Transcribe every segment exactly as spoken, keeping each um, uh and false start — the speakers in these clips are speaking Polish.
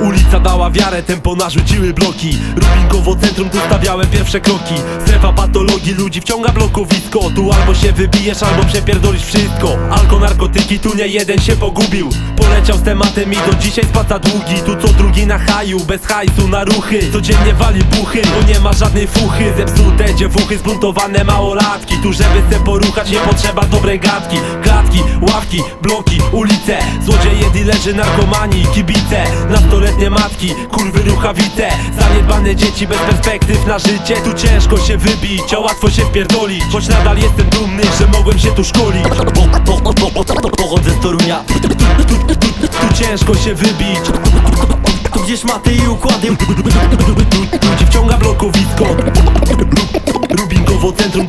Ulica dała wiarę, tempo narzuciły bloki. Rubinkowo centrum, tu stawiałem pierwsze kroki. Strefa patologii, ludzi wciąga blokowisko. Tu albo się wybijesz, albo przepierdolisz wszystko. Alko, narkotyki, tu nie jeden się pogubił. Poleciał z tematem i do dzisiaj spaca długi. Tu co drugi na haju, bez hajsu na ruchy. Codziennie wali buchy, bo nie ma żadnej fuchy. Zepsute dziewuchy, zbuntowane małolatki. Tu żeby se poruchać nie potrzeba dobrej gadki. Klatki, ławki, bloki, ulice. Złodzieje, dilerzy, narkomani, kibice. Nastoletnie matki, kurwy ruchawice. Zaniedbane dzieci bez perspektyw na życie. Tu ciężko się wybić, a łatwo się wpierdolić. Choć nadal jestem dumny, że mogłem się tu szkolić. Pochodzę z Torunia. Tu ciężko się wybić. Tu gdzieś maty i układy. Ludzi wciąga blokowisko. Rubinkowo centrum,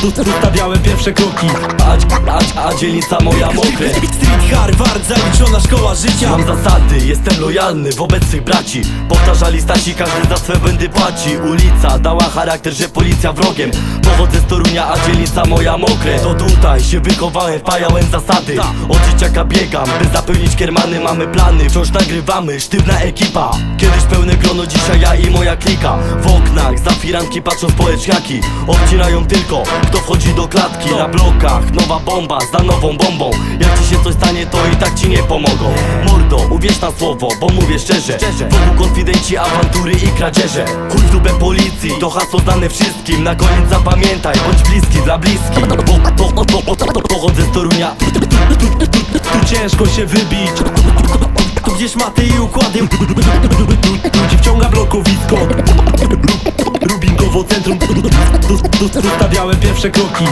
tu stawiałem pierwsze kroki. A, a, a dzielnica moja mokre. Street Harvard, zaliczona szkoła życia. Mam zasady, jestem lojalny wobec tych braci. Powtarzali stasi, każdy za swe błędy płaci. Ulica dała charakter, że policja wrogiem. Pochodzę z Torunia, a dzielnica moja mokre. To tutaj się wychowałem, wpajałem zasady. Od dzieciaka biegam, by zapełnić kiermany. Mamy plany, wciąż nagrywamy, sztywna ekipa. Kiedyś pełne grono, dzisiaj ja i moja klika. W oknach za firanki patrzą społeczniaki. Obcinają tylko, kto wchodzi do klatki. Na blokach nowa bomba za nową bombą. Jak ci się coś stanie, to i tak ci nie pomogą. Mordo, uwierz na słowo, bo mówię szczerze. Wokół konfidenci, awantury i kradzieże. Chuj w dupę policji, to hasło znane wszystkim. Na koniec zapamiętaj, bądź bliski dla bliskich. Pochodzę z Torunia. Tu ciężko się wybić. Tu gdzieś maty i układy. Ludzi wciąga blokowisko. Rubinkowo centrum, tu stawiałem pierwsze kroki.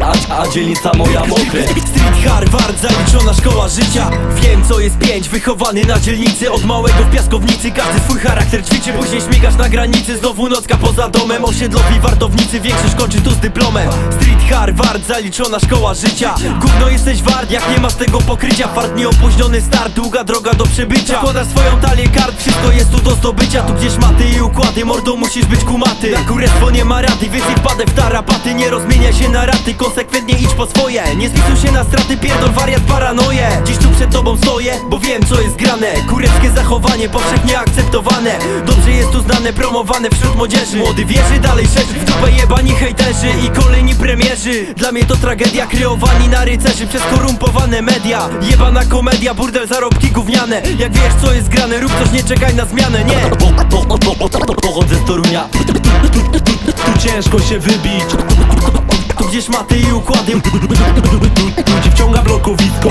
A, a dzielnica moja mokre. Street Harvard, zaliczona szkoła życia. Wiem co jest pięć, wychowany na dzielnicy. Od małego w piaskownicy, każdy swój charakter ćwiczy. Później śmigasz na granicy, znowu nocka poza domem. Osiedlowi wartownicy, większość kończy tu z dyplomem. Street Harvard, zaliczona szkoła życia. Gówno jesteś wart, jak nie masz tego pokrycia. Fart, nieopóźniony start, długa droga do przebycia. Wkładasz swoją talię kart, wszystko jest tu do zdobycia. Tu gdzieś maty i układy, mordo musisz być kumaty. Na kurestwo nie ma rady, więc nie wpadę w tarapaty. Nie rozmieniaj się na raty, konsekwentnie idź po swoje. Nie spisuj się na straty, pierdol wariat paranoje. Dziś tu przed tobą stoję, bo wiem co jest grane. Kureckie zachowanie, powszechnie akceptowane. Dobrze jest tu znane, promowane wśród młodzieży. Młody wierzy, dalej szerzy, w dupę jebani hejterzy i kolejni premierzy. Dla mnie to tragedia, kreowani na rycerzy przez korumpowane media. Jebana komedia, burdel, zarobki gówniane. Jak wiesz co jest grane, rób coś, nie czekaj na zmianę, nie. Pochodzę z Torunia. Tu ciężko się wybić. Tu gdzieś maty i układy. Ludzi wciąga blokowisko.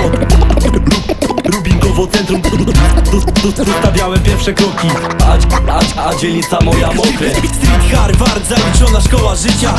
Rubinkowo centrum, tu stawiałem pierwsze kroki. A, a, a dzielnica moja mokre. Street Harvard, zaliczona szkoła życia.